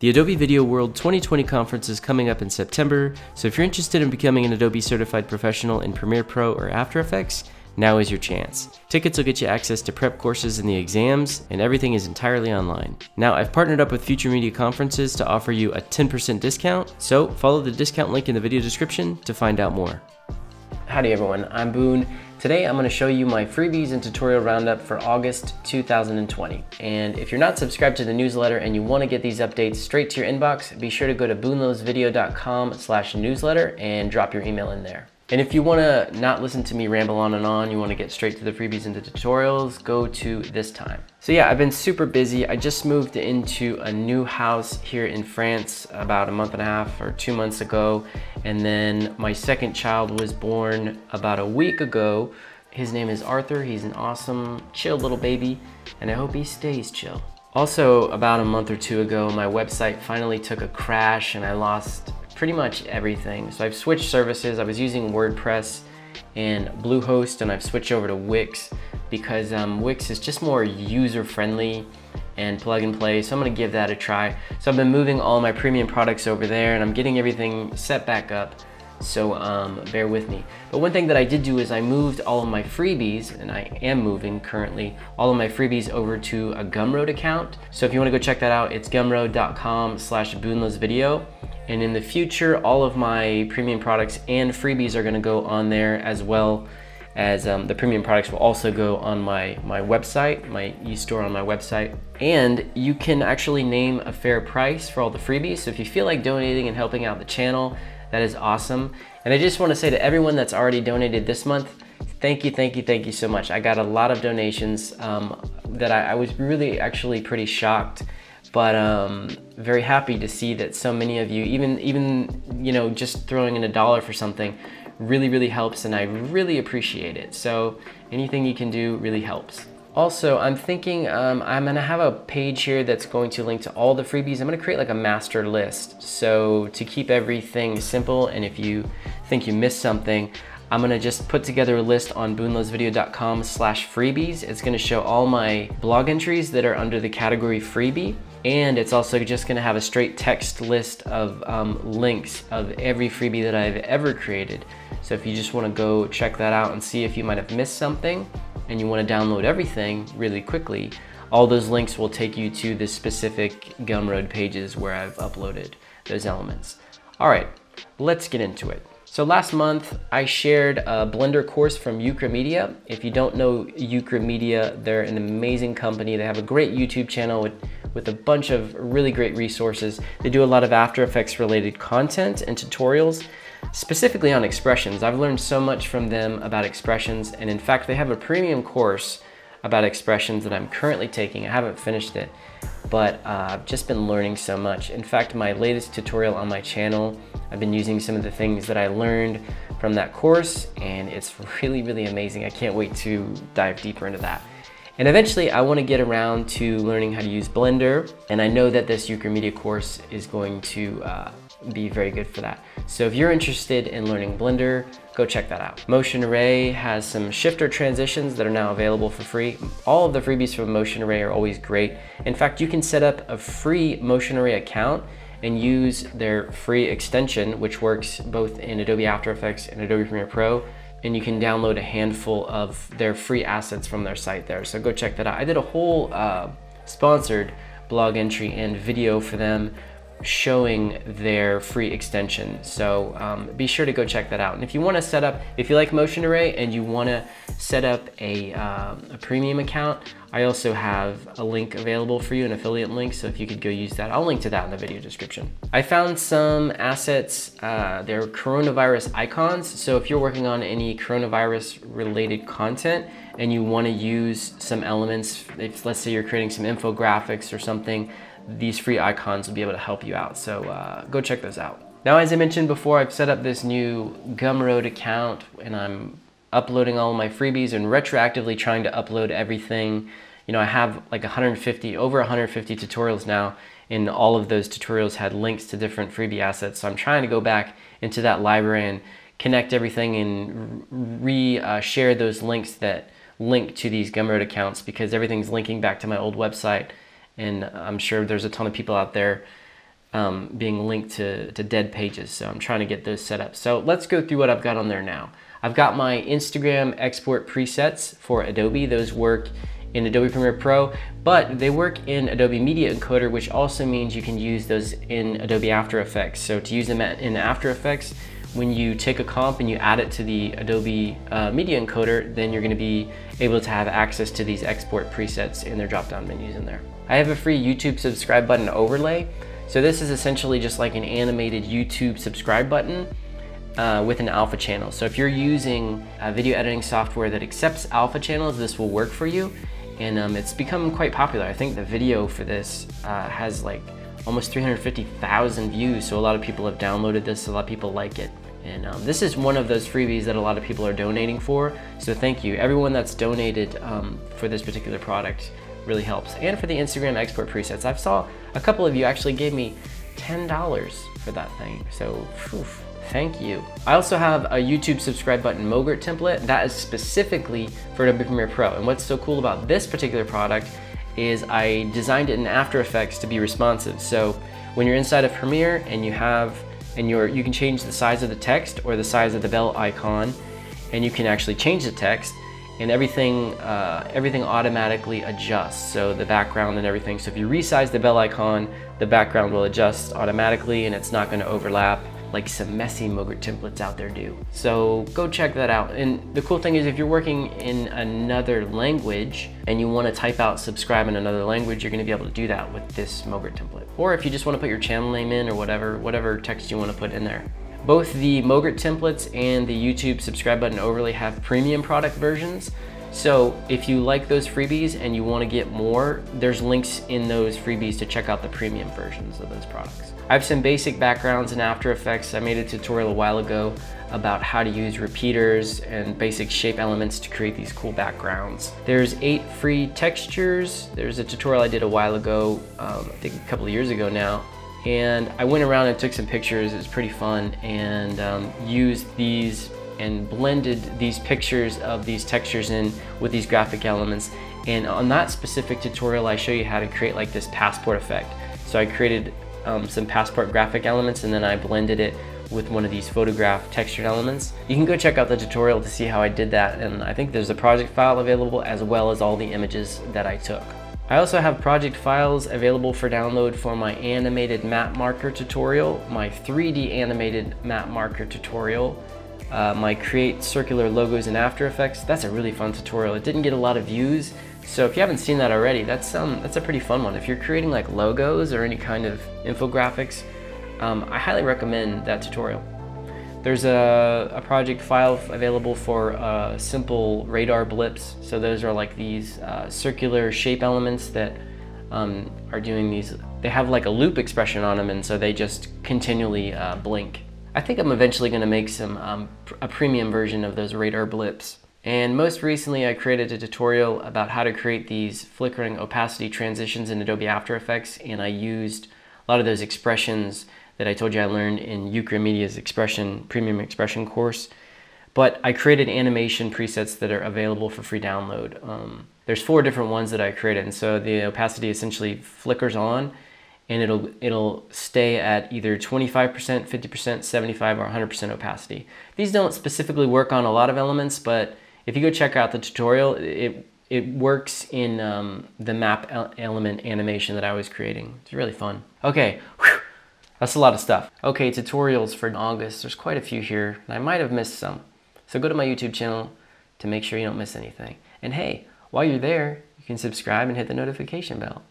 The Adobe Video World 2020 conference is coming up in September, so if you're interested in becoming an Adobe Certified Professional in Premiere Pro or After Effects, now is your chance. Tickets will get you access to prep courses and the exams, and everything is entirely online. Now, I've partnered up with Future Media Conferences to offer you a 10% discount, so follow the discount link in the video description to find out more. Howdy everyone, I'm Boone. Today I'm going to show you my freebies and tutorial roundup for August 2020. And if you're not subscribed to the newsletter and you want to get these updates straight to your inbox, be sure to go to boonelovesvideo.com/newsletter and drop your email in there. And if you want to not listen to me ramble on and on, you want to get straight to the freebies and the tutorials, go to this time. So yeah, I've been super busy. I just moved into a new house here in France about a month and a half or 2 months ago. And then my second child was born about a week ago. His name is Arthur. He's an awesome, chill little baby, and I hope he stays chill. Also, about a month or two ago, my website finally took a crash and I lost pretty much everything. So I've switched services. I was using WordPress and Bluehost, and I've switched over to Wix because Wix is just more user-friendly and plug and play. So I'm gonna give that a try. So I've been moving all my premium products over there and I'm getting everything set back up. So bear with me. But one thing that I did do is I moved all of my freebies, and I am moving currently all of my freebies over to a Gumroad account. So if you wanna go check that out, it's gumroad.com/boonelovesvideo. And in the future, all of my premium products and freebies are gonna go on there, as well as the premium products will also go on my website, my e-store on my website. And you can actually name a fair price for all the freebies. So if you feel like donating and helping out the channel, that is awesome. And I just wanna say to everyone that's already donated this month, thank you, thank you, thank you so much. I got a lot of donations that I was really actually pretty shocked, but very happy to see that so many of you, even you know, just throwing in $1 for something really helps, and I really appreciate it. So anything you can do really helps. Also, I'm thinking I'm gonna have a page here that's going to link to all the freebies. I'm gonna create like a master list, so to keep everything simple, and if you think you missed something, I'm gonna just put together a list on boonelovesvideo.com/freebies. It's gonna show all my blog entries that are under the category freebie. And it's also just gonna have a straight text list of links of every freebie that I've ever created. So if you just wanna go check that out and see if you might have missed something and you wanna download everything really quickly, all those links will take you to the specific Gumroad pages where I've uploaded those elements. All right, let's get into it. So last month, I shared a Blender course from Ukramedia. If you don't know Ukramedia, they're an amazing company. They have a great YouTube channel with a bunch of really great resources. They do a lot of After Effects related content and tutorials, specifically on expressions. I've learned so much from them about expressions, and in fact, they have a premium course about expressions that I'm currently taking. I haven't finished it, but I've just been learning so much. In fact, my latest tutorial on my channel, I've been using some of the things that I learned from that course, and it's really amazing. I can't wait to dive deeper into that. And eventually I wanna get around to learning how to use Blender, and I know that this Ukramedia course is going to be very good for that. So if you're interested in learning Blender, go check that out. Motion Array has some Shifter transitions that are now available for free. All of the freebies from Motion Array are always great. In fact, you can set up a free Motion Array account and use their free extension, which works both in Adobe After Effects and Adobe Premiere Pro, and you can download a handful of their free assets from their site there. So go check that out. I did a whole sponsored blog entry and video for them showing their free extension, so be sure to go check that out. And if you want to set up, if you like Motion Array and you want to set up a premium account, I also have a link available for you, an affiliate link, so if you could go use that, I'll link to that in the video description. I found some assets, they're coronavirus icons, so if you're working on any coronavirus related content and you want to use some elements, if let's say you're creating some infographics or something, these free icons will be able to help you out. So go check those out. Now, as I mentioned before, I've set up this new Gumroad account and I'm uploading all my freebies and retroactively trying to upload everything. You know, I have like over 150 tutorials now, and all of those tutorials had links to different freebie assets. So I'm trying to go back into that library and connect everything and share those links that link to these Gumroad accounts, because everything's linking back to my old website. And I'm sure there's a ton of people out there being linked to dead pages. So I'm trying to get those set up. So let's go through what I've got on there now. I've got my Instagram export presets for Adobe. Those work in Adobe Premiere Pro, but they work in Adobe Media Encoder, which also means you can use those in Adobe After Effects. So to use them in After Effects, when you take a comp and you add it to the Adobe Media Encoder, then you're going to be able to have access to these export presets in their drop-down menus in there. I have a free YouTube subscribe button overlay. So this is essentially just like an animated YouTube subscribe button with an alpha channel. So if you're using a video editing software that accepts alpha channels, this will work for you. And it's become quite popular. I think the video for this has like almost 350,000 views, so a lot of people have downloaded this, a lot of people like it. And this is one of those freebies that a lot of people are donating for, so thank you. Everyone that's donated for this particular product really helps. And for the Instagram export presets, I saw a couple of you actually gave me $10 for that thing, so phew, thank you. I also have a YouTube subscribe button MOGRT template that is specifically for Adobe Premiere Pro. And what's so cool about this particular product is I designed it in After Effects to be responsive. So when you're inside of Premiere and you can change the size of the text or the size of the bell icon, and you can actually change the text, and everything automatically adjusts. So the background and everything. So if you resize the bell icon, the background will adjust automatically, and it's not going to overlap like some messy MOGRT templates out there do. So go check that out. And the cool thing is, if you're working in another language and you want to type out subscribe in another language, you're going to be able to do that with this MOGRT template. Or if you just want to put your channel name in or whatever text you want to put in there. Both the MOGRT templates and the YouTube subscribe button overlay have premium product versions. So if you like those freebies and you want to get more, there's links in those freebies to check out the premium versions of those products. I have some basic backgrounds in After Effects. I made a tutorial a while ago about how to use repeaters and basic shape elements to create these cool backgrounds. There's 8 free textures. There's a tutorial I did a while ago, I think a couple of years ago now. And I went around and took some pictures. It was pretty fun, and used these and blended these pictures of these textures in with these graphic elements. And on that specific tutorial, I show you how to create like this passport effect. So I created some passport graphic elements, and then I blended it with one of these photograph textured elements. You can go check out the tutorial to see how I did that, and I think there's a project file available as well as all the images that I took. I also have project files available for download for my animated map marker tutorial, my 3D animated map marker tutorial, my create circular logos in After Effects. That's a really fun tutorial. It didn't get a lot of views, so if you haven't seen that already, that's a pretty fun one. If you're creating like logos or any kind of infographics, I highly recommend that tutorial. There's a project file available for simple radar blips. So those are like these circular shape elements that are doing these. They have like a loop expression on them, and so they just continually blink. I think I'm eventually going to make a premium version of those radar blips. And most recently, I created a tutorial about how to create these flickering opacity transitions in Adobe After Effects, and I used a lot of those expressions that I told you I learned in Ukramedia's premium expression course. But I created animation presets that are available for free download. There's 4 different ones that I created, and so the opacity essentially flickers on, and it'll stay at either 25%, 50%, 75%, or 100% opacity. These don't specifically work on a lot of elements, but if you go check out the tutorial, it works in the map element animation that I was creating. It's really fun. Okay, whew, that's a lot of stuff. Okay, tutorials for August. There's quite a few here, and I might have missed some. So go to my YouTube channel to make sure you don't miss anything. And hey, while you're there, you can subscribe and hit the notification bell.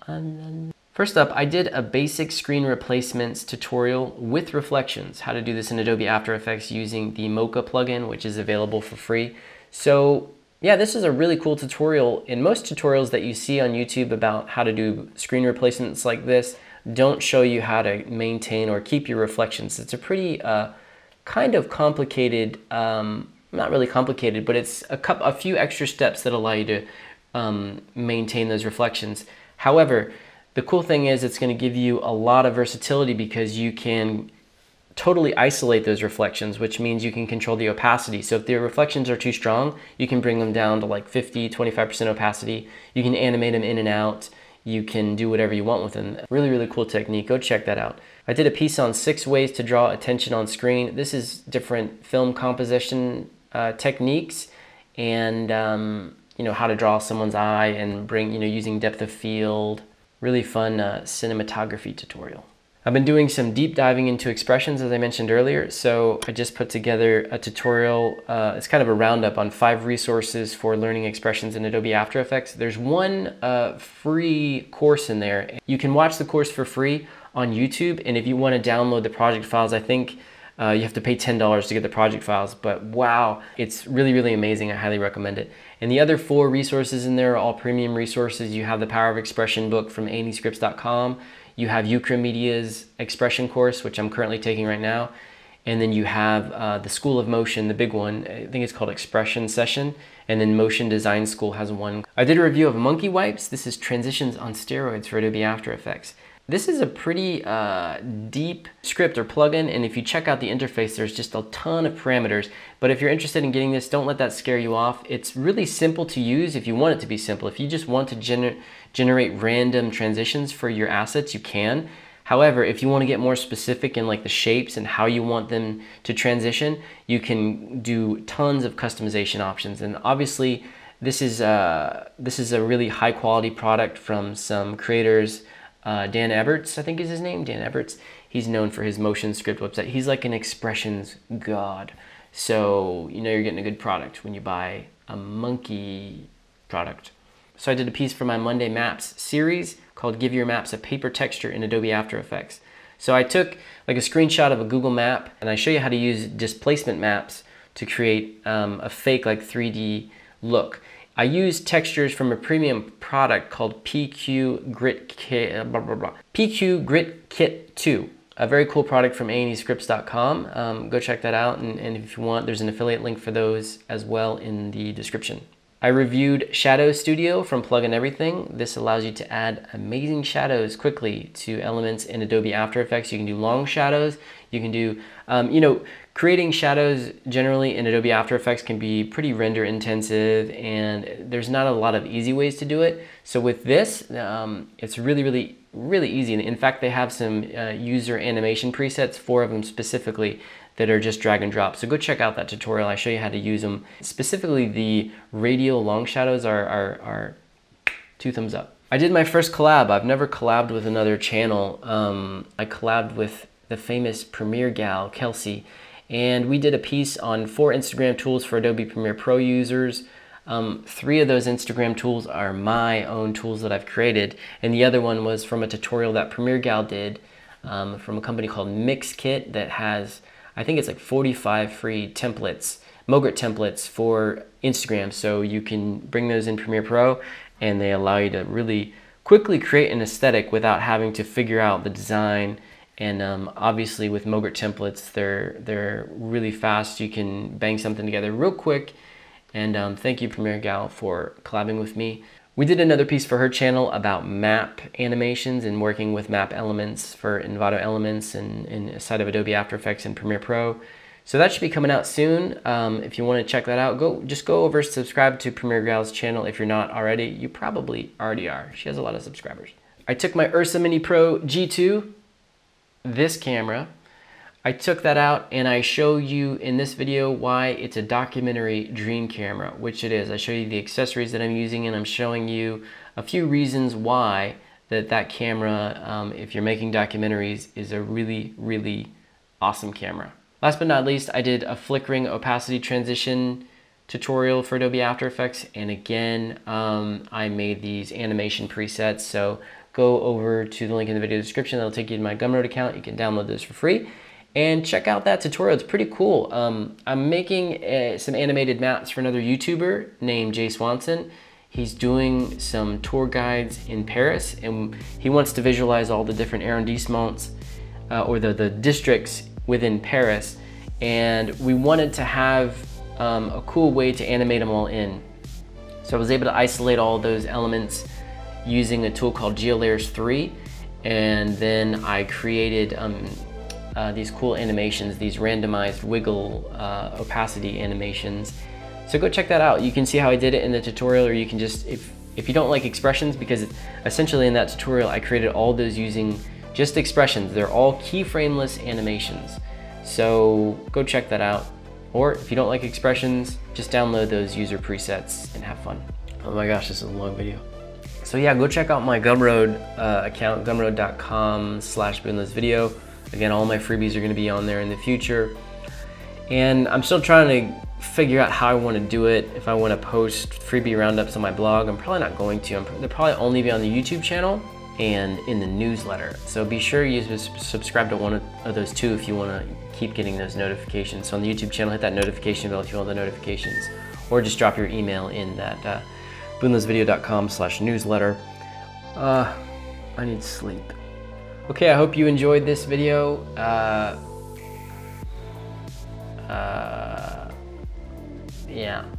First up, I did a basic screen replacements tutorial with reflections, how to do this in Adobe After Effects using the Mocha plugin, which is available for free. So yeah, this is a really cool tutorial, and most tutorials that you see on YouTube about how to do screen replacements like this don't show you how to maintain or keep your reflections. It's a pretty kind of complicated, not really complicated, but it's a few extra steps that allow you to maintain those reflections. However, the cool thing is it's going to give you a lot of versatility because you can totally isolate those reflections, which means you can control the opacity. So if the reflections are too strong, you can bring them down to like 50, 25% opacity. You can animate them in and out. you can do whatever you want with them. Really, really cool technique. Go check that out. I did a piece on 6 ways to draw attention on screen. This is different film composition techniques and you know, how to draw someone's eye and bring, you know, using depth of field. Really fun cinematography tutorial. I've been doing some deep diving into expressions, as I mentioned earlier. So I just put together a tutorial. It's kind of a roundup on 5 resources for learning expressions in Adobe After Effects. There's one free course in there. You can watch the course for free on YouTube. And if you want to download the project files, I think you have to pay $10 to get the project files. But wow, it's really, really amazing. I highly recommend it. And the other 4 resources in there are all premium resources. You have the Power of Expression book from anyscripts.com. You have Ukramedia's expression course, which I'm currently taking right now. And then you have the School of Motion, the big one. I think it's called Expression Session. And then Motion Design School has one. I did a review of Monkey Wipes. This is transitions on steroids for Adobe After Effects. This is a pretty deep script or plugin. And if you check out the interface, there's just a ton of parameters. But if you're interested in getting this, don't let that scare you off. It's really simple to use if you want it to be simple. If you just want to generate random transitions for your assets, you can. However, if you want to get more specific in like the shapes and how you want them to transition, you can do tons of customization options. And obviously, this is a really high quality product from some creators. Dan Eberts, I think is his name, Dan Eberts. He's known for his motion script website. He's like an expressions god. So you know you're getting a good product when you buy a monkey product. So I did a piece for my Monday Maps series called Give Your Maps a Paper Texture in Adobe After Effects. So I took like a screenshot of a Google map and I show you how to use displacement maps to create a fake like 3D look. I used textures from a premium product called PQ Grit Kit, PQ Grit Kit 2, a very cool product from anyscripts.com. Go check that out. And if you want, there's an affiliate link for those as well in the description. I reviewed Shadow Studio from Plugin Everything. This allows you to add amazing shadows quickly to elements in Adobe After Effects. You can do long shadows. You can do, you know, creating shadows generally in Adobe After Effects can be pretty render intensive and there's not a lot of easy ways to do it. So with this, it's really, really, really easy. And in fact, they have some user animation presets, 4 of them specifically, that are just drag and drop. So go check out that tutorial. I show you how to use them. Specifically, the radial long shadows are 2 thumbs up. I did my first collab. I've never collabed with another channel. I collabed with the famous PremiereGal, Kelsey, and we did a piece on 4 Instagram tools for Adobe Premiere Pro users. 3 of those Instagram tools are my own tools that I've created, and the other one was from a tutorial that PremiereGal did from a company called Mixkit that has, I think it's like 45 free templates, MOGRT templates for Instagram. So you can bring those in Premiere Pro and they allow you to really quickly create an aesthetic without having to figure out the design. And obviously with MOGRT templates, they're really fast. You can bang something together real quick. And thank you, PremiereGal, for collabing with me. We did another piece for her channel about map animations and working with map elements for Envato elements and inside of Adobe After Effects and Premiere Pro. So that should be coming out soon. If you want to check that out, just go over, subscribe to PremiereGal's channel if you're not already. You probably already are. She has a lot of subscribers. I took my Ursa Mini Pro G2, this camera. I took that out and I show you in this video why it's a documentary dream camera, which it is. I show you the accessories that I'm using and I'm showing you a few reasons why that camera, if you're making documentaries, is a really, really awesome camera. Last but not least, I did a flickering opacity transition tutorial for Adobe After Effects. And again, I made these animation presets. So go over to the link in the video description. That'll take you to my Gumroad account. You can download those for free. And check out that tutorial, it's pretty cool. I'm making some animated maps for another YouTuber named Jay Swanson. He's doing some tour guides in Paris and he wants to visualize all the different arrondissements or the districts within Paris. And we wanted to have a cool way to animate them all in. So I was able to isolate all those elements using a tool called GeoLayers 3. And then I created these cool animations, these randomized wiggle opacity animations. So go check that out. You can see how I did it in the tutorial, or you can just, if If you don't like expressions, because essentially in that tutorial I created all those using just expressions. They're all keyframeless animations. So go check that out. Or if you don't like expressions, just download those user presets and have fun. Oh my gosh, this is a long video. So yeah, go check out my Gumroad account, gumroad.com/boonelovesvideo. Again, all my freebies are gonna be on there in the future. And I'm still trying to figure out how I wanna do it. If I wanna post freebie roundups on my blog, I'm probably not going to. They'll probably only be on the YouTube channel and in the newsletter. So be sure you subscribe to one of those two if you wanna keep getting those notifications. So on the YouTube channel, hit that notification bell if you want the notifications, or just drop your email in that boonelovesvideo.com/newsletter. I need sleep. Okay, I hope you enjoyed this video. Yeah.